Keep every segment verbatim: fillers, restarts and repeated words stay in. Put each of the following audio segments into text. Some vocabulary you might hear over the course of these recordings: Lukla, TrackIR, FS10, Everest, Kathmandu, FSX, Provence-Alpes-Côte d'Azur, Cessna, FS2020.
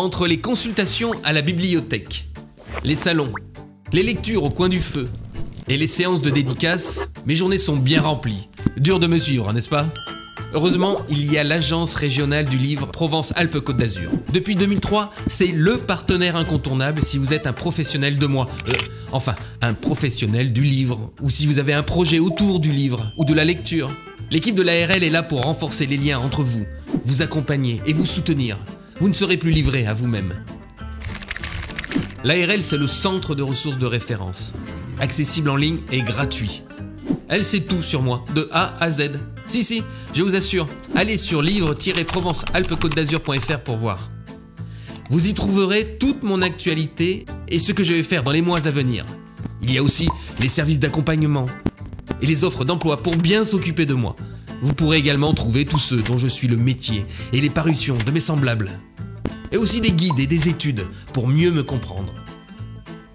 entre les consultations à la bibliothèque, les salons, les lectures au coin du feu et les séances de dédicaces, mes journées sont bien remplies. Dur de mesure, n'est-ce pas? Heureusement, il y a l'agence régionale du livre Provence-Alpes-Côte d'Azur. Depuis deux mille trois, c'est le partenaire incontournable si vous êtes un professionnel de moi. Euh, enfin, un professionnel du livre, ou si vous avez un projet autour du livre ou de la lecture. L'équipe de l'A R L est là pour renforcer les liens entre vous, vous accompagner et vous soutenir. Vous ne serez plus livré à vous-même. L'A R L, c'est le centre de ressources de référence, accessible en ligne et gratuit. Elle sait tout sur moi, de A à Z. Si, si, je vous assure, allez sur livre tiret provence tiret alpes tiret côte tiret d'azur point F R pour voir. Vous y trouverez toute mon actualité et ce que je vais faire dans les mois à venir. Il y a aussi les services d'accompagnement et les offres d'emploi pour bien s'occuper de moi. Vous pourrez également trouver tous ceux dont je suis le métier et les parutions de mes semblables. Et aussi des guides et des études pour mieux me comprendre.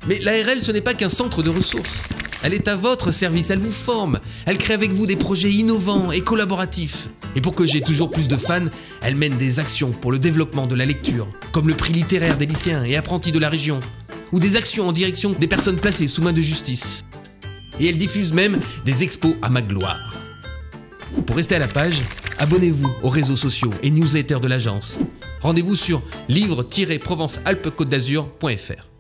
Mais l'A R L, ce n'est pas qu'un centre de ressources. Elle est à votre service, elle vous forme, elle crée avec vous des projets innovants et collaboratifs. Et pour que j'aie toujours plus de fans, elle mène des actions pour le développement de la lecture, comme le prix littéraire des lycéens et apprentis de la région, ou des actions en direction des personnes placées sous main de justice. Et elle diffuse même des expos à ma gloire. Pour rester à la page, abonnez-vous aux réseaux sociaux et newsletters de l'agence. Rendez-vous sur livre tiret provence tiret alpes tiret côte tiret d'azur point F R.